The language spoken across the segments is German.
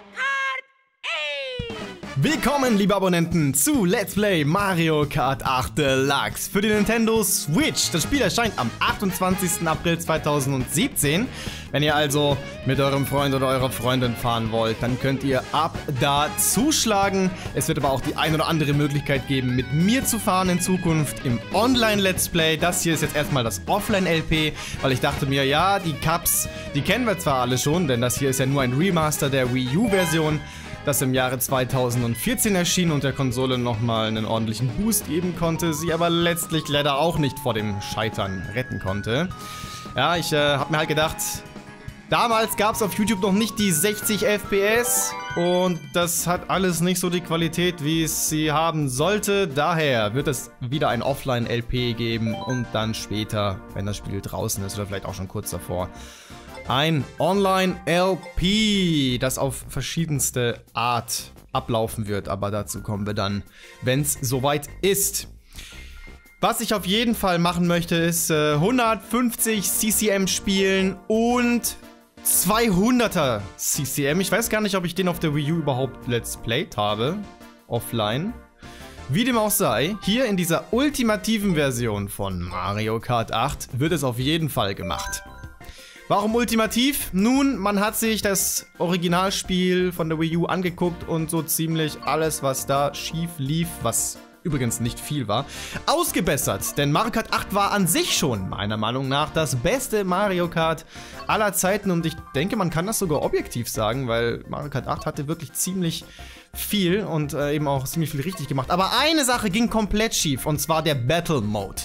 Mario Kart 8! Willkommen, liebe Abonnenten, zu Let's Play Mario Kart 8 Deluxe für die Nintendo Switch. Das Spiel erscheint am 28. April 2017. Wenn ihr also mit eurem Freund oder eurer Freundin fahren wollt, dann könnt ihr ab da zuschlagen. Es wird aber auch die ein oder andere Möglichkeit geben, mit mir zu fahren in Zukunft im Online-Let's Play. Das hier ist jetzt erstmal das Offline-LP, weil ich dachte mir, ja, die Cups, die kennen wir zwar alle schon, denn das hier ist ja nur ein Remaster der Wii U-Version, das im Jahre 2014 erschien und der Konsole nochmal einen ordentlichen Boost geben konnte, sie aber letztlich leider auch nicht vor dem Scheitern retten konnte. Ja, ich hab mir halt gedacht, damals gab es auf YouTube noch nicht die 60 FPS und das hat alles nicht so die Qualität, wie es sie haben sollte. Daher wird es wieder ein Offline-LP geben und dann später, wenn das Spiel draußen ist oder vielleicht auch schon kurz davor, ein Online-LP, das auf verschiedenste Art ablaufen wird. Aber dazu kommen wir dann, wenn es soweit ist. Was ich auf jeden Fall machen möchte, ist 150 CCM spielen und 200er CCM. Ich weiß gar nicht, ob ich den auf der Wii U überhaupt Let's Played habe. Offline. Wie dem auch sei, hier in dieser ultimativen Version von Mario Kart 8 wird es auf jeden Fall gemacht. Warum ultimativ? Nun, man hat sich das Originalspiel von der Wii U angeguckt und so ziemlich alles, was da schief lief, was übrigens nicht viel war, ausgebessert. Denn Mario Kart 8 war an sich schon, meiner Meinung nach, das beste Mario Kart aller Zeiten. Und ich denke, man kann das sogar objektiv sagen, weil Mario Kart 8 hatte wirklich ziemlich viel und eben auch ziemlich viel richtig gemacht. Aber eine Sache ging komplett schief, und zwar der Battle Mode.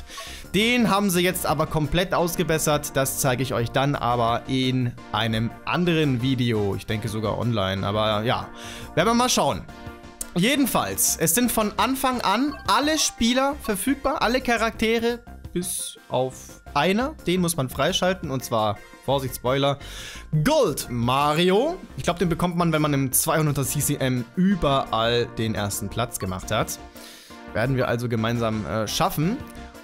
Den haben sie jetzt aber komplett ausgebessert. Das zeige ich euch dann aber in einem anderen Video. Ich denke sogar online, aber ja, werden wir mal schauen. Jedenfalls, es sind von Anfang an alle Spieler verfügbar, alle Charaktere, bis auf einer. Den muss man freischalten, und zwar, Vorsicht, Spoiler, Gold Mario. Ich glaube, den bekommt man, wenn man im 200er CCM überall den ersten Platz gemacht hat. Werden wir also gemeinsam schaffen.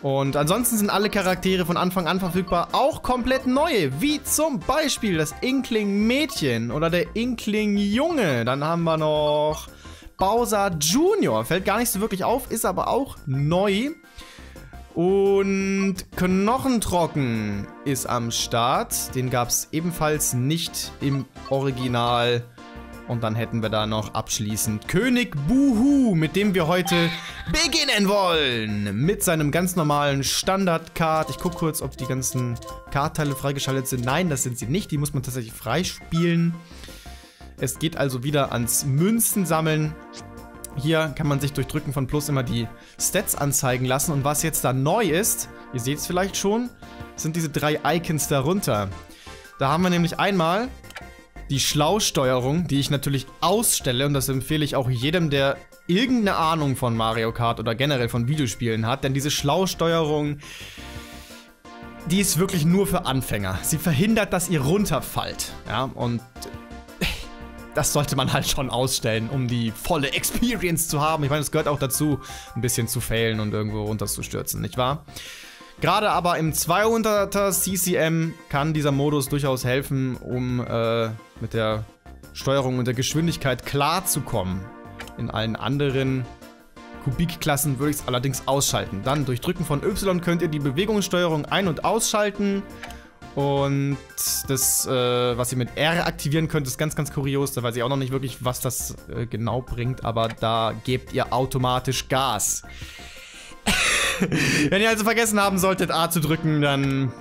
Und ansonsten sind alle Charaktere von Anfang an verfügbar, auch komplett neue, wie zum Beispiel das Inkling-Mädchen oder der Inkling-Junge. Dann haben wir noch Bowser Jr., fällt gar nicht so wirklich auf, ist aber auch neu. Und Knochentrocken ist am Start, den gab es ebenfalls nicht im Original. Und dann hätten wir da noch abschließend König Buu Huu, mit dem wir heute beginnen wollen. Mit seinem ganz normalen Standard-Kart. Ich gucke kurz, ob die ganzen Kartteile freigeschaltet sind. Nein, das sind sie nicht. Die muss man tatsächlich freispielen. Es geht also wieder ans Münzen sammeln. Hier kann man sich durch Drücken von Plus immer die Stats anzeigen lassen. Und was jetzt da neu ist, ihr seht es vielleicht schon, sind diese drei Icons darunter. Da haben wir nämlich einmal die Schlau-Steuerung, die ich natürlich ausstelle, und das empfehle ich auch jedem, der irgendeine Ahnung von Mario Kart oder generell von Videospielen hat, denn diese Schlau-Steuerung, die ist wirklich nur für Anfänger. Sie verhindert, dass ihr runterfallt, ja, und das sollte man halt schon ausstellen, um die volle Experience zu haben. Ich meine, es gehört auch dazu, ein bisschen zu failen und irgendwo runterzustürzen, nicht wahr? Gerade aber im 200er CCM kann dieser Modus durchaus helfen, um mit der Steuerung und der Geschwindigkeit klarzukommen. In allen anderen Kubikklassen würde ich es allerdings ausschalten. Dann durch Drücken von Y könnt ihr die Bewegungssteuerung ein- und ausschalten. Und das, was ihr mit R aktivieren könnt, ist ganz, ganz kurios. Da weiß ich auch noch nicht wirklich, was das genau bringt, aber da gebt ihr automatisch Gas. Wenn ihr also vergessen haben solltet, A zu drücken, dann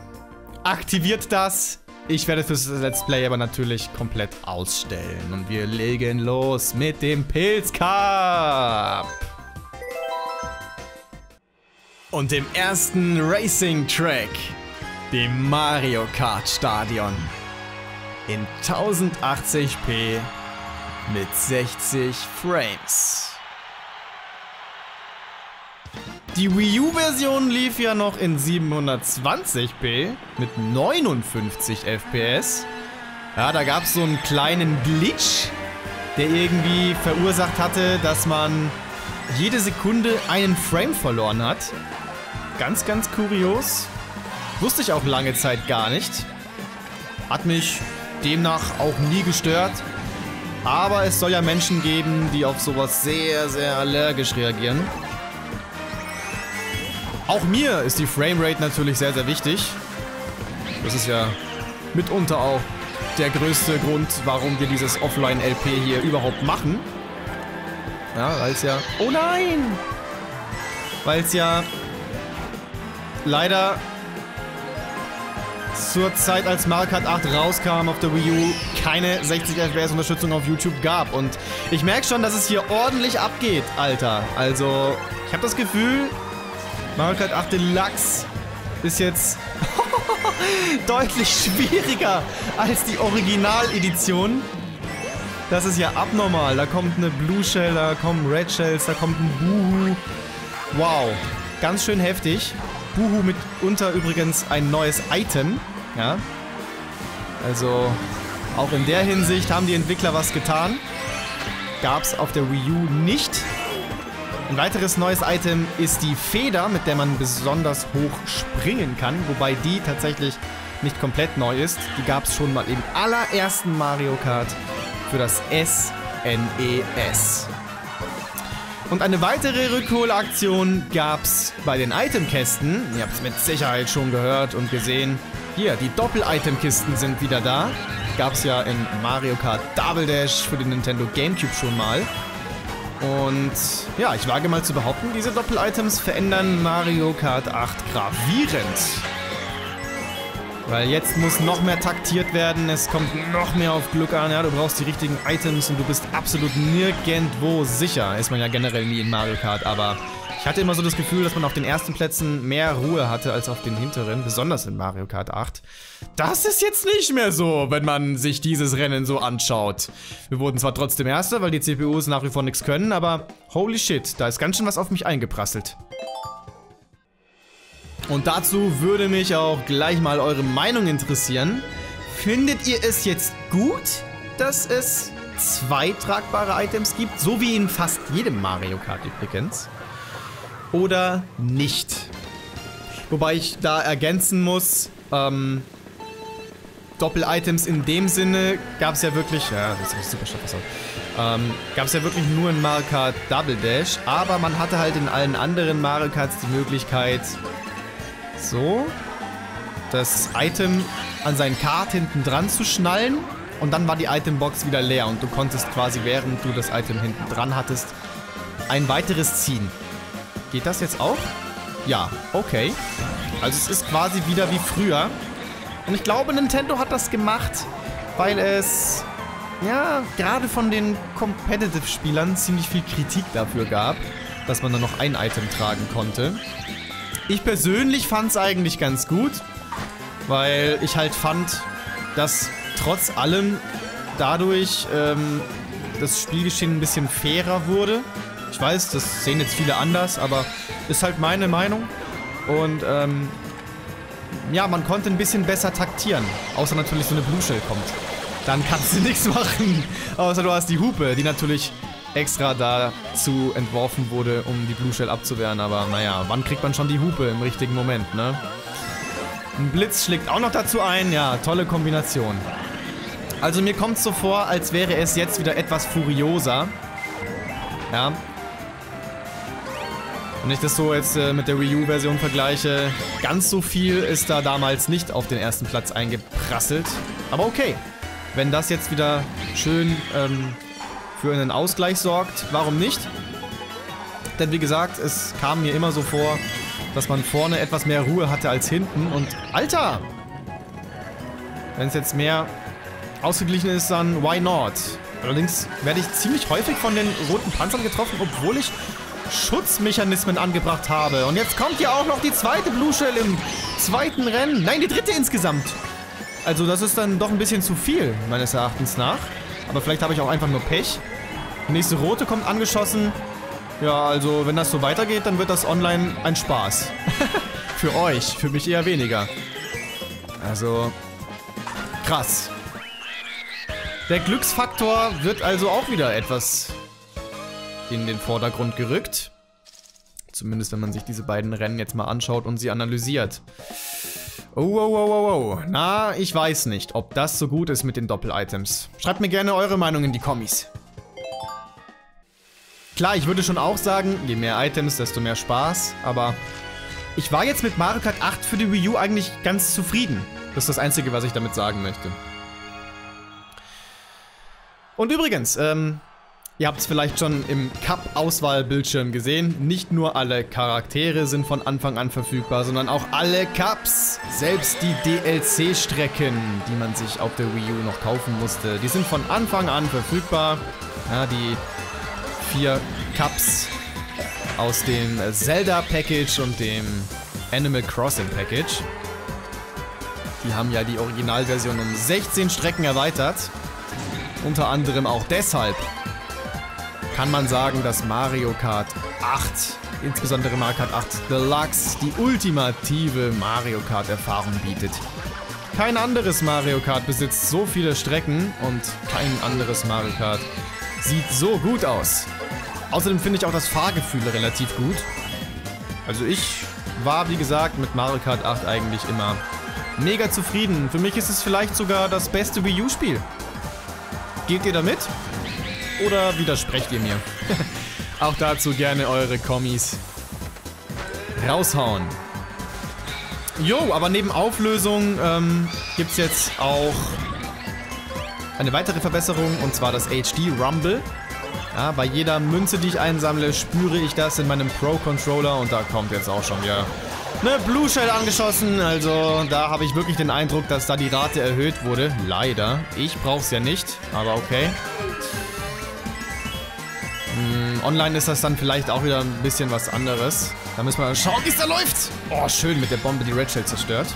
aktiviert das. Ich werde fürs Let's Play aber natürlich komplett ausstellen. Und wir legen los mit dem Pilz-Cup. Und dem ersten Racing-Track, dem Mario Kart Stadion. In 1080p mit 60 Frames. Die Wii U-Version lief ja noch in 720p mit 59 FPS. Ja, da gab es so einen kleinen Glitch, der irgendwie verursacht hatte, dass man jede Sekunde einen Frame verloren hat. Ganz, ganz kurios. Wusste ich auch lange Zeit gar nicht. Hat mich demnach auch nie gestört. Aber es soll ja Menschen geben, die auf sowas sehr, sehr allergisch reagieren. Auch mir ist die Framerate natürlich sehr, sehr wichtig. Das ist ja mitunter auch der größte Grund, warum wir dieses Offline-LP hier überhaupt machen. Ja, weil es ja... Oh nein! Weil es ja... leider... zur Zeit, als Mario Kart 8 rauskam auf der Wii U, keine 60 FPS Unterstützung auf YouTube gab. Und ich merke schon, dass es hier ordentlich abgeht, Alter. Also, ich habe das Gefühl, Mario Kart 8 Deluxe ist jetzt deutlich schwieriger als die Originaledition. Das ist ja abnormal. Da kommt eine Blue Shell, da kommen Red Shells, da kommt ein Buu Huu. Wow, ganz schön heftig. Buu Huu mitunter übrigens ein neues Item, ja. Also, auch in der Hinsicht haben die Entwickler was getan. Gab's auf der Wii U nicht. Ein weiteres neues Item ist die Feder, mit der man besonders hoch springen kann, wobei die tatsächlich nicht komplett neu ist. Die gab's schon mal im allerersten Mario Kart für das SNES. Und eine weitere Rückholaktion gab's bei den Itemkästen. Ihr habt es mit Sicherheit schon gehört und gesehen. Hier, die Doppel-Item-Kisten sind wieder da. Gab's ja in Mario Kart Double Dash für den Nintendo GameCube schon mal. Und ja, ich wage mal zu behaupten, diese Doppel-Items verändern Mario Kart 8 gravierend. Weil jetzt muss noch mehr taktiert werden, es kommt noch mehr auf Glück an, ja, du brauchst die richtigen Items und du bist absolut nirgendwo sicher. Ist man ja generell nie in Mario Kart, aber ich hatte immer so das Gefühl, dass man auf den ersten Plätzen mehr Ruhe hatte als auf den hinteren, besonders in Mario Kart 8. Das ist jetzt nicht mehr so, wenn man sich dieses Rennen so anschaut. Wir wurden zwar trotzdem Erster, weil die CPUs nach wie vor nichts können, aber holy shit, da ist ganz schön was auf mich eingeprasselt. Und dazu würde mich auch gleich mal eure Meinung interessieren. Findet ihr es jetzt gut, dass es zwei tragbare Items gibt? So wie in fast jedem Mario Kart übrigens. Oder nicht? Wobei ich da ergänzen muss, Doppel-Items in dem Sinne gab es ja wirklich... Ja, das ist super stark, gab es ja wirklich nur in Mario Kart Double Dash. Aber man hatte halt in allen anderen Mario Karts die Möglichkeit... So, das Item an sein Kart hinten dran zu schnallen und dann war die Itembox wieder leer und du konntest quasi, während du das Item hinten dran hattest, ein weiteres ziehen. Geht das jetzt auch? Ja, okay. Also es ist quasi wieder wie früher. Und ich glaube, Nintendo hat das gemacht, weil es, ja, gerade von den Competitive-Spielern ziemlich viel Kritik dafür gab, dass man dann noch ein Item tragen konnte. Ich persönlich fand es eigentlich ganz gut, weil ich halt fand, dass trotz allem dadurch das Spielgeschehen ein bisschen fairer wurde. Ich weiß, das sehen jetzt viele anders, aber ist halt meine Meinung. Und ja, man konnte ein bisschen besser taktieren, außer natürlich so eine Blue Shell kommt. Dann kannst du nichts machen, außer du hast die Hupe, die natürlich... extra dazu entworfen wurde, um die Blue Shell abzuwehren, aber naja, wann kriegt man schon die Hupe im richtigen Moment, ne? Ein Blitz schlägt auch noch dazu ein, ja, tolle Kombination. Also mir kommt es so vor, als wäre es jetzt wieder etwas furioser. Ja. Wenn ich das so jetzt mit der Wii U-Version vergleiche, ganz so viel ist da damals nicht auf den ersten Platz eingeprasselt. Aber okay, wenn das jetzt wieder schön, für einen Ausgleich sorgt, warum nicht? Denn wie gesagt, es kam mir immer so vor, dass man vorne etwas mehr Ruhe hatte als hinten und Alter! Wenn es jetzt mehr ausgeglichen ist, dann why not? Allerdings werde ich ziemlich häufig von den roten Panzern getroffen, obwohl ich Schutzmechanismen angebracht habe. Und jetzt kommt ja auch noch die zweite Blue Shell im zweiten Rennen. Nein, die dritte insgesamt. Also das ist dann doch ein bisschen zu viel, meines Erachtens nach. Aber vielleicht habe ich auch einfach nur Pech. Die nächste rote kommt angeschossen. Ja, also wenn das so weitergeht, dann wird das online ein Spaß. Für euch, für mich eher weniger. Also, krass. Der Glücksfaktor wird also auch wieder etwas in den Vordergrund gerückt. Zumindest wenn man sich diese beiden Rennen jetzt mal anschaut und sie analysiert. Oh, oh, oh, oh, oh. Na, ich weiß nicht, ob das so gut ist mit den Doppel-Items. Schreibt mir gerne eure Meinung in die Kommis. Klar, ich würde schon auch sagen, je mehr Items, desto mehr Spaß. Aber ich war jetzt mit Mario Kart 8 für die Wii U eigentlich ganz zufrieden. Das ist das Einzige, was ich damit sagen möchte. Und übrigens, ihr habt es vielleicht schon im Cup-Auswahlbildschirm gesehen. Nicht nur alle Charaktere sind von Anfang an verfügbar, sondern auch alle Cups. Selbst die DLC-Strecken, die man sich auf der Wii U noch kaufen musste, die sind von Anfang an verfügbar. Ja, die 4 Cups aus dem Zelda Package und dem Animal Crossing Package. Die haben ja die Originalversion um 16 Strecken erweitert. Unter anderem auch deshalb kann man sagen, dass Mario Kart 8, insbesondere Mario Kart 8 Deluxe, die ultimative Mario Kart Erfahrung bietet. Kein anderes Mario Kart besitzt so viele Strecken und kein anderes Mario Kart sieht so gut aus. Außerdem finde ich auch das Fahrgefühl relativ gut. Also ich war, wie gesagt, mit Mario Kart 8 eigentlich immer mega zufrieden. Für mich ist es vielleicht sogar das beste Wii U-Spiel. Geht ihr damit? Oder widersprecht ihr mir? Auch dazu gerne eure Kommis raushauen. Jo, aber neben Auflösung gibt es jetzt auch eine weitere Verbesserung, und zwar das HD-Rumble. Ja, bei jeder Münze, die ich einsammle, spüre ich das in meinem Pro-Controller, und da kommt jetzt auch schon wieder eine Blue Shell angeschossen. Also da habe ich wirklich den Eindruck, dass da die Rate erhöht wurde. Leider. Ich brauche es ja nicht, aber okay. Online ist das dann vielleicht auch wieder ein bisschen was anderes. Da müssen wir dann schauen, wie es da läuft. Oh, schön mit der Bombe die Red Shell zerstört.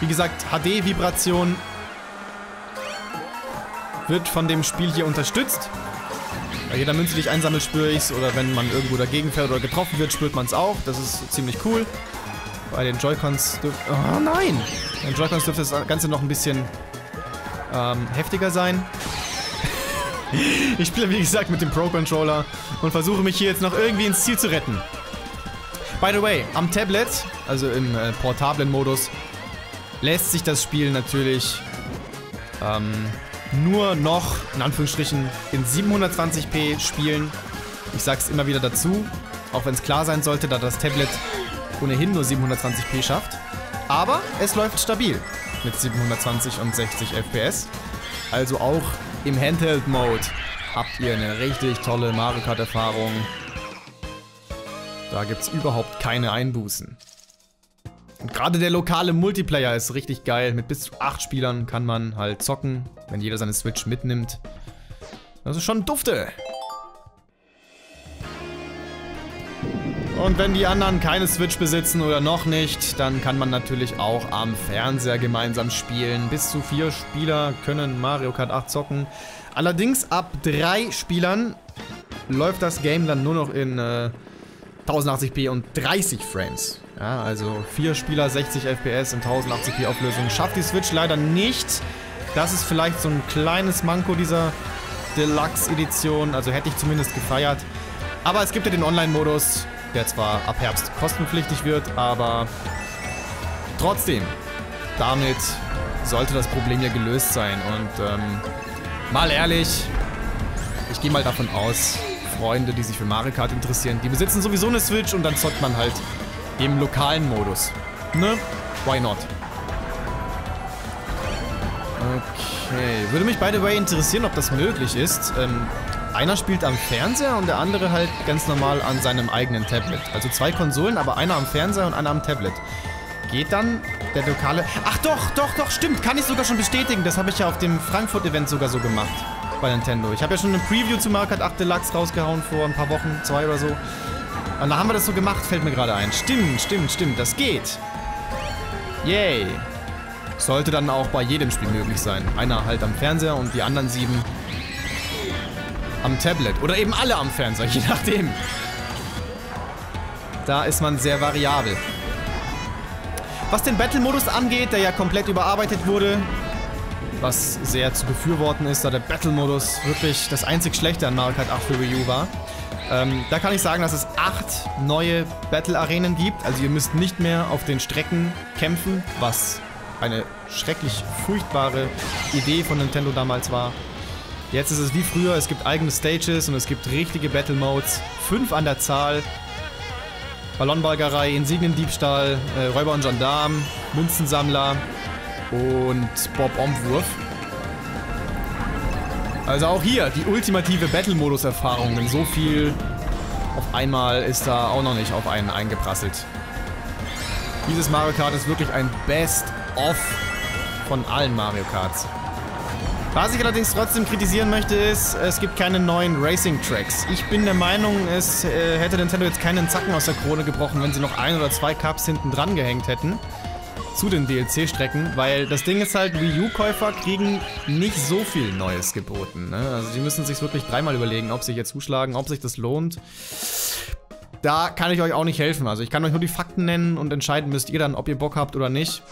Wie gesagt, HD-Vibration wird von dem Spiel hier unterstützt. Bei jeder Münze, die ich einsammle, spüre ich es. Oder wenn man irgendwo dagegen fährt oder getroffen wird, spürt man es auch. Das ist ziemlich cool. Bei den Joy-Cons oh nein! Bei den Joy-Cons dürfte das Ganze noch ein bisschen heftiger sein. Ich spiele, wie gesagt, mit dem Pro-Controller und versuche mich hier jetzt noch irgendwie ins Ziel zu retten. By the way, am Tablet, also im portablen Modus, lässt sich das Spiel natürlich nur noch, in Anführungsstrichen, in 720p spielen. Ich sag's immer wieder dazu, auch wenn es klar sein sollte, da das Tablet ohnehin nur 720p schafft. Aber es läuft stabil mit 720 und 60 FPS. Also auch im Handheld-Mode habt ihr eine richtig tolle Mario Kart-Erfahrung. Da gibt's überhaupt keine Einbußen. Und gerade der lokale Multiplayer ist richtig geil. Mit bis zu 8 Spielern kann man halt zocken, wenn jeder seine Switch mitnimmt. Das ist schon dufte. Und wenn die anderen keine Switch besitzen oder noch nicht, dann kann man natürlich auch am Fernseher gemeinsam spielen. Bis zu 4 Spieler können Mario Kart 8 zocken. Allerdings ab 3 Spielern läuft das Game dann nur noch in 1080p und 30 Frames. Ja, also 4 Spieler, 60 FPS und 1080p Auflösung schafft die Switch leider nicht. Das ist vielleicht so ein kleines Manko dieser Deluxe-Edition. Also hätte ich zumindest gefeiert. Aber es gibt ja den Online-Modus, der zwar ab Herbst kostenpflichtig wird, aber trotzdem, damit sollte das Problem ja gelöst sein. Und mal ehrlich, ich gehe mal davon aus, Freunde, die sich für Mario Kart interessieren, die besitzen sowieso eine Switch, und dann zockt man halt im lokalen Modus. Ne? Why not? Okay, würde mich by the way interessieren, ob das möglich ist. Einer spielt am Fernseher und der andere halt ganz normal an seinem eigenen Tablet. Also 2 Konsolen, aber einer am Fernseher und einer am Tablet. Geht dann der lokale... Ach doch, doch, doch, stimmt. Kann ich sogar schon bestätigen. Das habe ich ja auf dem Frankfurt-Event sogar so gemacht bei Nintendo. Ich habe ja schon eine Preview zu Mario Kart 8 Deluxe rausgehauen vor ein paar Wochen, 2 oder so. Und da haben wir das so gemacht, fällt mir gerade ein. Stimmt, stimmt, stimmt. Das geht. Yay. Sollte dann auch bei jedem Spiel möglich sein. Einer halt am Fernseher und die anderen 7... am Tablet. Oder eben alle am Fernseher, je nachdem. Da ist man sehr variabel. Was den Battle-Modus angeht, der ja komplett überarbeitet wurde, was sehr zu befürworten ist, da der Battle-Modus wirklich das einzig Schlechte an Mario Kart 8 für Wii U war, da kann ich sagen, dass es 8 neue Battle-Arenen gibt. Also ihr müsst nicht mehr auf den Strecken kämpfen, was eine schrecklich furchtbare Idee von Nintendo damals war. Jetzt ist es wie früher, es gibt eigene Stages und es gibt richtige Battle-Modes. 5 an der Zahl. Ballonbalgerei, Insignien-Diebstahl, Räuber und Gendarm, Münzensammler und Bob-Omb-Wurf. Also auch hier die ultimative Battle-Modus-Erfahrung. Denn so viel auf einmal ist da auch noch nicht auf einen eingeprasselt. Dieses Mario Kart ist wirklich ein Best-of von allen Mario Karts. Was ich allerdings trotzdem kritisieren möchte ist, es gibt keine neuen Racing-Tracks. Ich bin der Meinung, es hätte Nintendo jetzt keinen Zacken aus der Krone gebrochen, wenn sie noch 1 oder 2 Cups hinten dran gehängt hätten zu den DLC-Strecken, weil das Ding ist halt, Wii U-Käufer kriegen nicht so viel Neues geboten, ne? Also die müssen sich wirklich dreimal überlegen, ob sie hier zuschlagen, ob sich das lohnt. Da kann ich euch auch nicht helfen, also ich kann euch nur die Fakten nennen und entscheiden müsst ihr dann, ob ihr Bock habt oder nicht.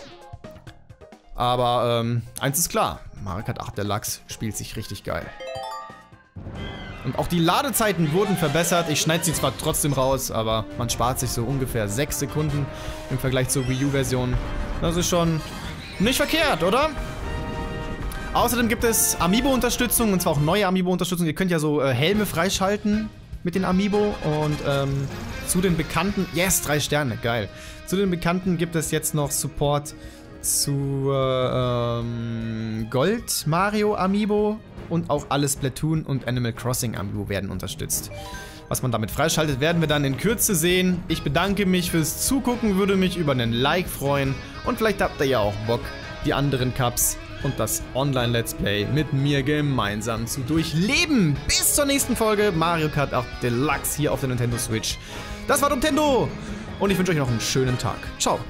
Aber eins ist klar, Mario Kart 8 Deluxe spielt sich richtig geil. Und auch die Ladezeiten wurden verbessert. Ich schneide sie zwar trotzdem raus, aber man spart sich so ungefähr 6 Sekunden im Vergleich zur Wii U-Version. Das ist schon nicht verkehrt, oder? Außerdem gibt es Amiibo-Unterstützung, und zwar auch neue Amiibo-Unterstützung. Ihr könnt ja so Helme freischalten mit den Amiibo und zu den bekannten... Yes, 3 Sterne, geil. Zu den bekannten gibt es jetzt noch Support zu Gold Mario Amiibo und auch alle Splatoon und Animal Crossing Amiibo werden unterstützt. Was man damit freischaltet, werden wir dann in Kürze sehen. Ich bedanke mich fürs Zugucken, würde mich über einen Like freuen und vielleicht habt ihr ja auch Bock, die anderen Cups und das Online-Let's Play mit mir gemeinsam zu durchleben. Bis zur nächsten Folge Mario Kart 8 Deluxe hier auf der Nintendo Switch. Das war Domtendo und ich wünsche euch noch einen schönen Tag. Ciao.